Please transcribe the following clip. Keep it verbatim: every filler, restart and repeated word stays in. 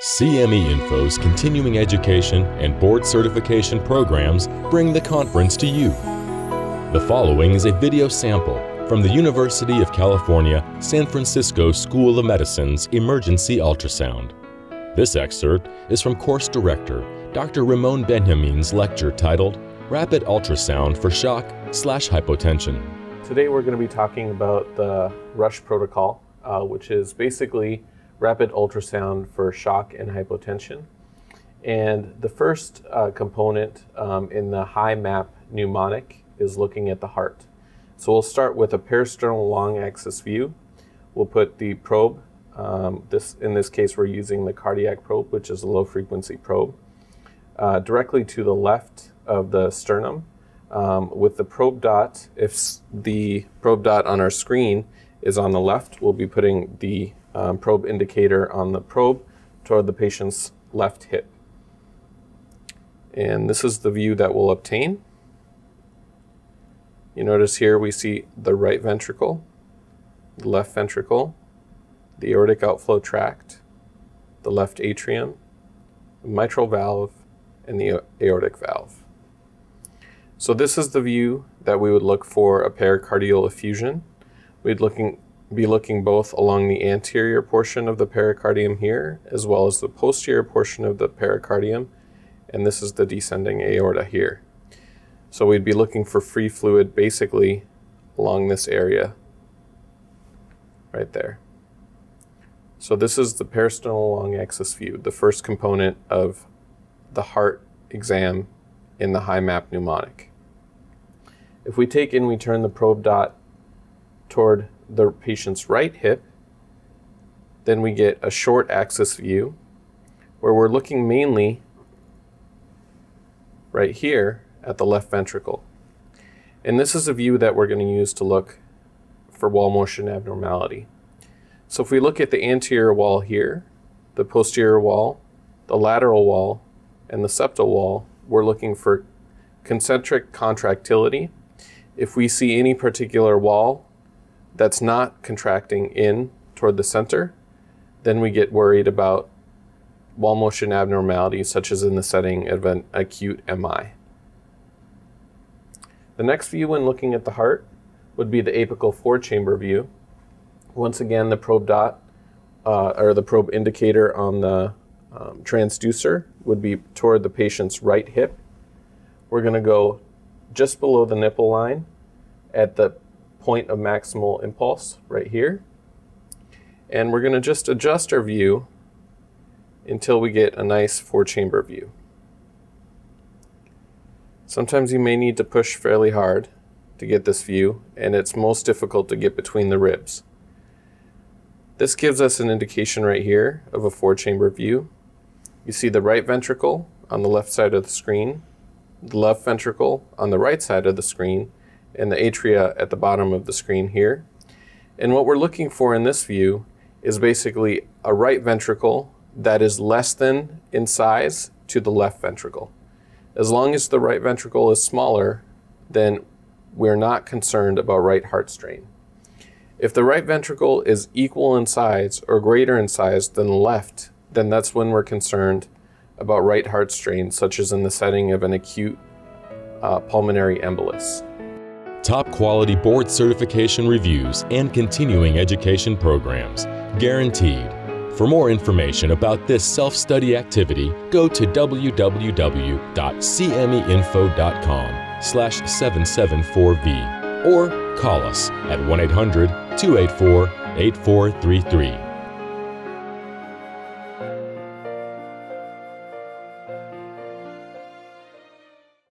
C M E Info's continuing education and board certification programs bring the conference to you. The following is a video sample from the University of California, San Francisco School of Medicine's Emergency Ultrasound. This excerpt is from Course Director Doctor Ramon Benjamin's lecture titled Rapid Ultrasound for Shock slash Hypotension. Today we're going to be talking about the RUSH Protocol, uh, which is basically rapid ultrasound for shock and hypotension. And the first uh, component um, in the H I map mnemonic is looking at the heart. So we'll start with a peristernal long axis view. We'll put the probe, um, this, in this case we're using the cardiac probe, which is a low frequency probe, uh, directly to the left of the sternum um, with the probe dot. If the probe dot on our screen is on the left, we'll be putting the Um, probe indicator on the probe toward the patient's left hip. And this is the view that we'll obtain. You notice here we see the right ventricle, the left ventricle, the aortic outflow tract, the left atrium, the mitral valve, and the aortic valve. So this is the view that we would look for a pericardial effusion. We'd looking be looking both along the anterior portion of the pericardium here, as well as the posterior portion of the pericardium, and this is the descending aorta here. So we'd be looking for free fluid basically along this area right there. So this is the peristernal long axis view, the first component of the heart exam in the H I map mnemonic. If we take and we turn the probe dot toward the patient's right hip, then we get a short axis view where we're looking mainly right here at the left ventricle. And this is a view that we're going to use to look for wall motion abnormality. So if we look at the anterior wall here, the posterior wall, the lateral wall, and the septal wall, we're looking for concentric contractility. If we see any particular wall that's not contracting in toward the center, then we get worried about wall motion abnormalities, such as in the setting of an acute M I. The next view when looking at the heart would be the apical four-chamber view. Once again, the probe dot, uh, or the probe indicator on the um, transducer would be toward the patient's right hip. We're gonna go just below the nipple line at the point of maximal impulse right here, and we're going to just adjust our view until we get a nice four-chamber view. Sometimes you may need to push fairly hard to get this view, and it's most difficult to get between the ribs. This gives us an indication right here of a four-chamber view. You see the right ventricle on the left side of the screen, the left ventricle on the right side of the screen, and the atria at the bottom of the screen here. And what we're looking for in this view is basically a right ventricle that is less than in size to the left ventricle. As long as the right ventricle is smaller, then we're not concerned about right heart strain. If the right ventricle is equal in size or greater in size than the left, then that's when we're concerned about right heart strain, such as in the setting of an acute uh, pulmonary embolus. Top quality board certification reviews and continuing education programs, guaranteed. For more information about this self-study activity, go to w w w dot c m e info dot com slash seven seven four V or call us at one eight hundred two eight four eight four three three.